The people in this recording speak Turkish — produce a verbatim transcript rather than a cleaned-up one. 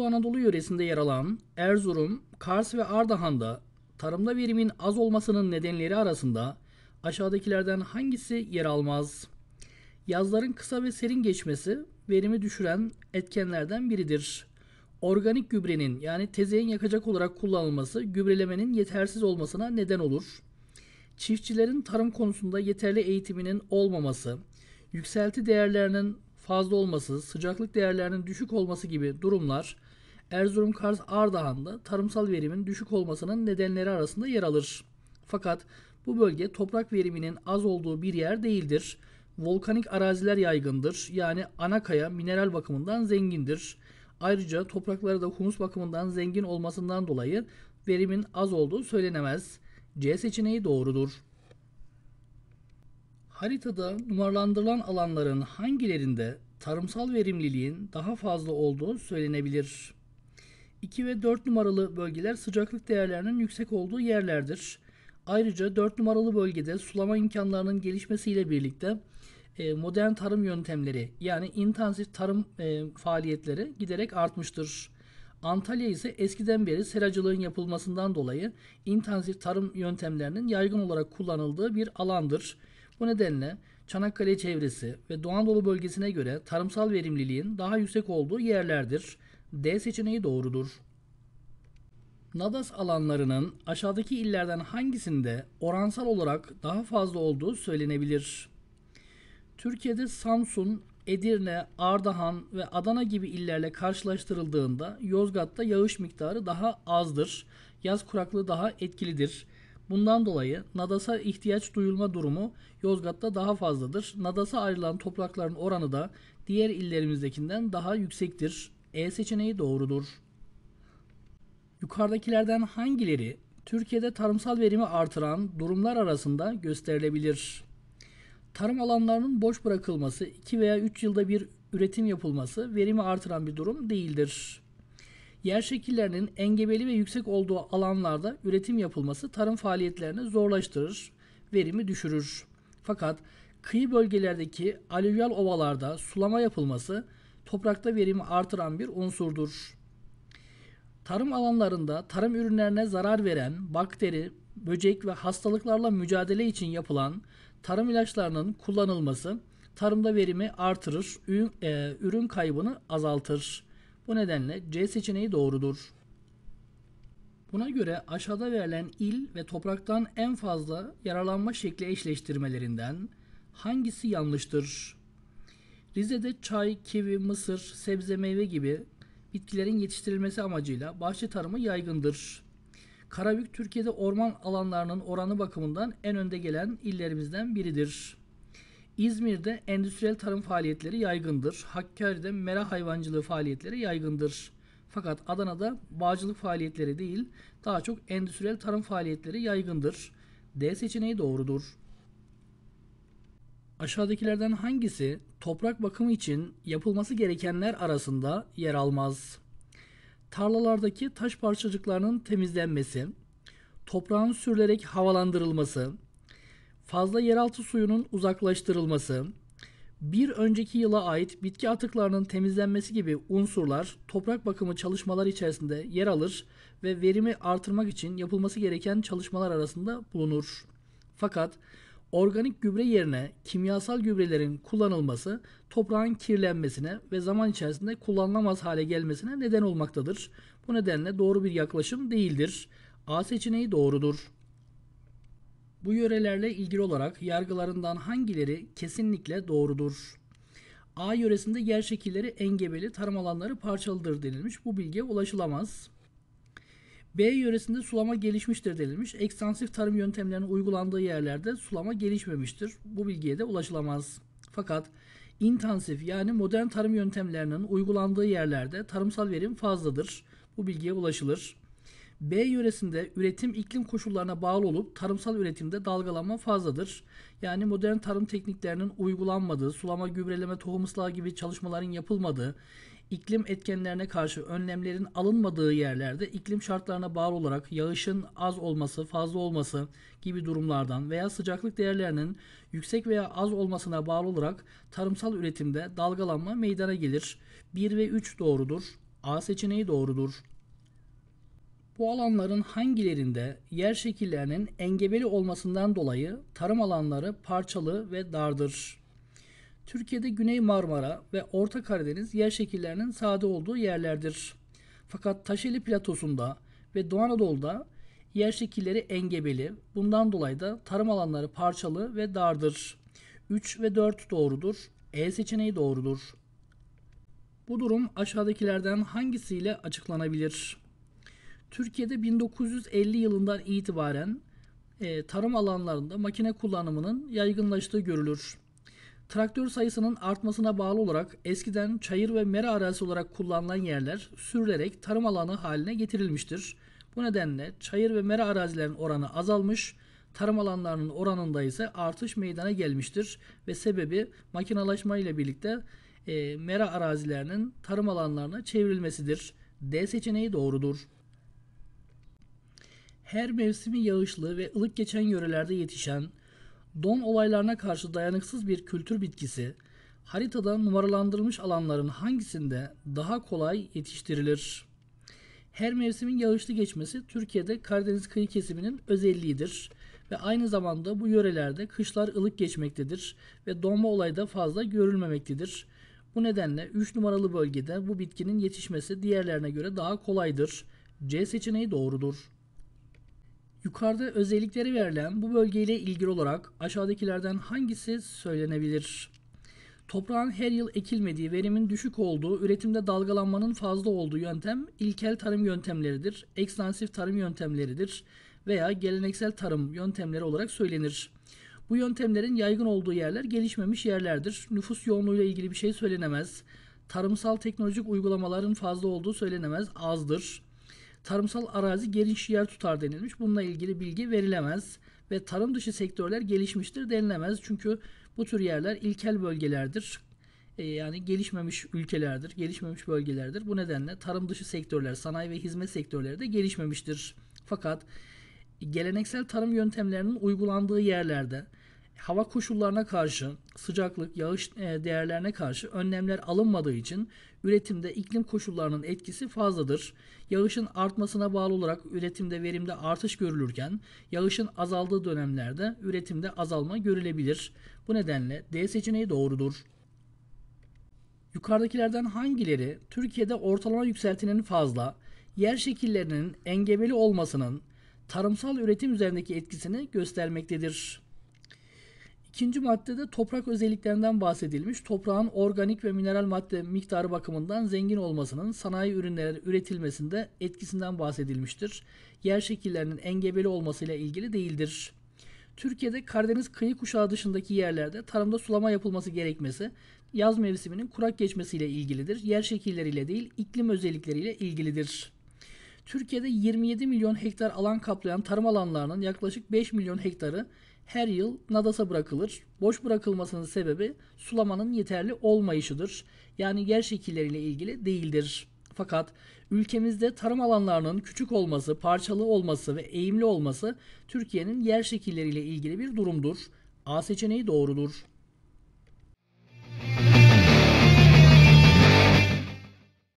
Doğu Anadolu yöresinde yer alan Erzurum, Kars ve Ardahan'da tarımda verimin az olmasının nedenleri arasında aşağıdakilerden hangisi yer almaz? Yazların kısa ve serin geçmesi verimi düşüren etkenlerden biridir. Organik gübrenin yani tezeğin yakacak olarak kullanılması gübrelemenin yetersiz olmasına neden olur. Çiftçilerin tarım konusunda yeterli eğitiminin olmaması, yükselti değerlerinin fazla olması, sıcaklık değerlerinin düşük olması gibi durumlar Erzurum, Kars, Ardahan'da tarımsal verimin düşük olmasının nedenleri arasında yer alır. Fakat bu bölge toprak veriminin az olduğu bir yer değildir. Volkanik araziler yaygındır. Yani ana kaya mineral bakımından zengindir. Ayrıca toprakları da humus bakımından zengin olmasından dolayı verimin az olduğu söylenemez. C seçeneği doğrudur. Haritada numaralandırılan alanların hangilerinde tarımsal verimliliğin daha fazla olduğu söylenebilir? iki ve dört numaralı bölgeler sıcaklık değerlerinin yüksek olduğu yerlerdir. Ayrıca dört numaralı bölgede sulama imkanlarının gelişmesiyle birlikte modern tarım yöntemleri yani intensif tarım faaliyetleri giderek artmıştır. Antalya ise eskiden beri seracılığın yapılmasından dolayı intensif tarım yöntemlerinin yaygın olarak kullanıldığı bir alandır. Bu nedenle Çanakkale çevresi ve Doğu Anadolu bölgesine göre tarımsal verimliliğin daha yüksek olduğu yerlerdir. D seçeneği doğrudur. Nadas alanlarının aşağıdaki illerden hangisinde oransal olarak daha fazla olduğu söylenebilir? Türkiye'de Samsun, Edirne, Ardahan ve Adana gibi illerle karşılaştırıldığında Yozgat'ta yağış miktarı daha azdır. Yaz kuraklığı daha etkilidir. Bundan dolayı Nadas'a ihtiyaç duyulma durumu Yozgat'ta daha fazladır. Nadas'a ayrılan toprakların oranı da diğer illerimizinkinden daha yüksektir. E seçeneği doğrudur. Yukarıdakilerden hangileri Türkiye'de tarımsal verimi artıran durumlar arasında gösterilebilir? Tarım alanlarının boş bırakılması, iki veya üç yılda bir üretim yapılması verimi artıran bir durum değildir. Yer şekillerinin engebeli ve yüksek olduğu alanlarda üretim yapılması tarım faaliyetlerini zorlaştırır, verimi düşürür. Fakat kıyı bölgelerdeki alüvyal ovalarda sulama yapılması toprakta verimi artıran bir unsurdur. Tarım alanlarında tarım ürünlerine zarar veren bakteri, böcek ve hastalıklarla mücadele için yapılan tarım ilaçlarının kullanılması tarımda verimi artırır, ürün, e, ürün kaybını azaltır. Bu nedenle C seçeneği doğrudur. Buna göre aşağıda verilen il ve topraktan en fazla yararlanma şekli eşleştirmelerinden hangisi yanlıştır? Rize'de çay, kivi, mısır, sebze meyve gibi bitkilerin yetiştirilmesi amacıyla bahçe tarımı yaygındır. Karabük Türkiye'de orman alanlarının oranı bakımından en önde gelen illerimizden biridir. İzmir'de endüstriyel tarım faaliyetleri yaygındır. Hakkari'de mera hayvancılığı faaliyetleri yaygındır. Fakat Adana'da bağcılık faaliyetleri değil, daha çok endüstriyel tarım faaliyetleri yaygındır. D seçeneği doğrudur. Aşağıdakilerden hangisi toprak bakımı için yapılması gerekenler arasında yer almaz? Tarlalardaki taş parçacıklarının temizlenmesi, toprağın sürülerek havalandırılması, fazla yeraltı suyunun uzaklaştırılması, bir önceki yıla ait bitki atıklarının temizlenmesi gibi unsurlar toprak bakımı çalışmaları içerisinde yer alır ve verimi artırmak için yapılması gereken çalışmalar arasında bulunur. Fakat organik gübre yerine kimyasal gübrelerin kullanılması toprağın kirlenmesine ve zaman içerisinde kullanılamaz hale gelmesine neden olmaktadır. Bu nedenle doğru bir yaklaşım değildir. A seçeneği doğrudur. Bu yörelerle ilgili olarak yargılarından hangileri kesinlikle doğrudur? A yöresinde yer şekilleri engebeli, tarım alanları parçalıdır denilmiş. Bu bilgiye ulaşılamaz. B yöresinde sulama gelişmiştir denilmiş. Ekstansif tarım yöntemlerinin uygulandığı yerlerde sulama gelişmemiştir. Bu bilgiye de ulaşılamaz. Fakat intensif yani modern tarım yöntemlerinin uygulandığı yerlerde tarımsal verim fazladır. Bu bilgiye ulaşılır. B yöresinde üretim iklim koşullarına bağlı olup tarımsal üretimde dalgalanma fazladır. Yani modern tarım tekniklerinin uygulanmadığı, sulama, gübreleme, tohum ıslahı gibi çalışmaların yapılmadığı, iklim etkenlerine karşı önlemlerin alınmadığı yerlerde iklim şartlarına bağlı olarak yağışın az olması, fazla olması gibi durumlardan veya sıcaklık değerlerinin yüksek veya az olmasına bağlı olarak tarımsal üretimde dalgalanma meydana gelir. bir ve üç doğrudur. A seçeneği doğrudur. Bu alanların hangilerinde yer şekillerinin engebeli olmasından dolayı tarım alanları parçalı ve dardır? Türkiye'de Güney Marmara ve Orta Karadeniz yer şekillerinin sade olduğu yerlerdir. Fakat Taşeli Platosu'nda ve Doğu Anadolu'da yer şekilleri engebeli, bundan dolayı da tarım alanları parçalı ve dardır. üç ve dört doğrudur. E seçeneği doğrudur. Bu durum aşağıdakilerden hangisiyle açıklanabilir? Türkiye'de bin dokuz yüz elli yılından itibaren e, tarım alanlarında makine kullanımının yaygınlaştığı görülür. Traktör sayısının artmasına bağlı olarak eskiden çayır ve mera arazi olarak kullanılan yerler sürülerek tarım alanı haline getirilmiştir. Bu nedenle çayır ve mera arazilerin oranı azalmış, tarım alanlarının oranında ise artış meydana gelmiştir ve sebebi makinalaşma ile birlikte e, mera arazilerinin tarım alanlarına çevrilmesidir. D seçeneği doğrudur. Her mevsimi yağışlı ve ılık geçen yörelerde yetişen, don olaylarına karşı dayanıksız bir kültür bitkisi, haritada numaralandırılmış alanların hangisinde daha kolay yetiştirilir? Her mevsimin yağışlı geçmesi Türkiye'de Karadeniz kıyı kesiminin özelliğidir ve aynı zamanda bu yörelerde kışlar ılık geçmektedir ve donma olayı da fazla görülmemektedir. Bu nedenle üç numaralı bölgede bu bitkinin yetişmesi diğerlerine göre daha kolaydır. C seçeneği doğrudur. Yukarıda özellikleri verilen bu bölgeyle ilgili olarak aşağıdakilerden hangisi söylenebilir? Toprağın her yıl ekilmediği, verimin düşük olduğu, üretimde dalgalanmanın fazla olduğu yöntem ilkel tarım yöntemleridir, ekstansif tarım yöntemleridir veya geleneksel tarım yöntemleri olarak söylenir. Bu yöntemlerin yaygın olduğu yerler gelişmemiş yerlerdir. Nüfus yoğunluğuyla ilgili bir şey söylenemez. Tarımsal teknolojik uygulamaların fazla olduğu söylenemez, azdır. Tarımsal arazi geniş yer tutar denilmiş. Bununla ilgili bilgi verilemez ve tarım dışı sektörler gelişmiştir denilemez. Çünkü bu tür yerler ilkel bölgelerdir. E yani gelişmemiş ülkelerdir, gelişmemiş bölgelerdir. Bu nedenle tarım dışı sektörler, sanayi ve hizmet sektörleri de gelişmemiştir. Fakat geleneksel tarım yöntemlerinin uygulandığı yerlerde hava koşullarına karşı, sıcaklık, yağış değerlerine karşı önlemler alınmadığı için üretimde iklim koşullarının etkisi fazladır. Yağışın artmasına bağlı olarak üretimde, verimde artış görülürken, yağışın azaldığı dönemlerde üretimde azalma görülebilir. Bu nedenle D seçeneği doğrudur. Yukarıdakilerden hangileri Türkiye'de ortalama yükseltinin fazla, yer şekillerinin engebeli olmasının tarımsal üretim üzerindeki etkisini göstermektedir? İkinci maddede toprak özelliklerinden bahsedilmiş. Toprağın organik ve mineral madde miktarı bakımından zengin olmasının sanayi ürünleri üretilmesinde etkisinden bahsedilmiştir. Yer şekillerinin engebeli olmasıyla ilgili değildir. Türkiye'de Karadeniz kıyı kuşağı dışındaki yerlerde tarımda sulama yapılması gerekmesi yaz mevsiminin kurak geçmesiyle ilgilidir. Yer şekilleriyle değil, iklim özellikleriyle ilgilidir. Türkiye'de yirmi yedi milyon hektar alan kaplayan tarım alanlarının yaklaşık beş milyon hektarı her yıl nadasa bırakılır. Boş bırakılmasının sebebi sulamanın yeterli olmayışıdır. Yani yer şekilleriyle ilgili değildir. Fakat ülkemizde tarım alanlarının küçük olması, parçalı olması ve eğimli olması Türkiye'nin yer şekilleriyle ilgili bir durumdur. A seçeneği doğrudur.